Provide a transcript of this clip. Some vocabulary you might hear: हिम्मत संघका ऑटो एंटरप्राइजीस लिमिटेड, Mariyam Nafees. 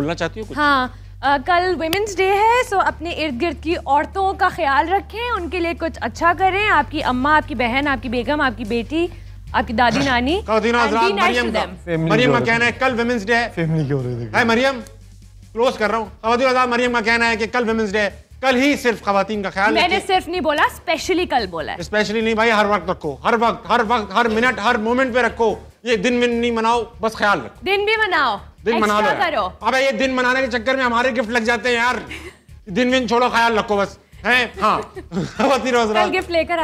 बोलना चाहती हो कुछ? हाँ, कल विमेंस डे है, सो अपने इर्द गिर्द की औरतों का ख्याल रखें, उनके लिए कुछ अच्छा करें। आपकी अम्मा, आपकी बहन, आपकी बेगम, आपकी बेटी, आपकी दादी नानी। मरियम का कहना है कल विमेंस डे है। मरियम क्लोज कर रहा हूँ। मरियम का कहना है कि कल विमेंस डे, कल ही सिर्फ खवातीन का ख्याल। मैंने सिर्फ नहीं बोला, स्पेशली कल बोला है। स्पेशली नहीं भाई, हर वक्त रखो, हर वक्त, हर वक्त, हर मिनट, हर मोमेंट पे रखो। ये दिन में नहीं मनाओ, बस ख्याल रखो। दिन भी मनाओ, दिन मना लो करो। अबे ये दिन मनाने के चक्कर में हमारे गिफ्ट लग जाते हैं यार। दिन छोड़ो, ख्याल रखो बस। है हाँ, खवातीन रोज़ गिफ्ट लेकर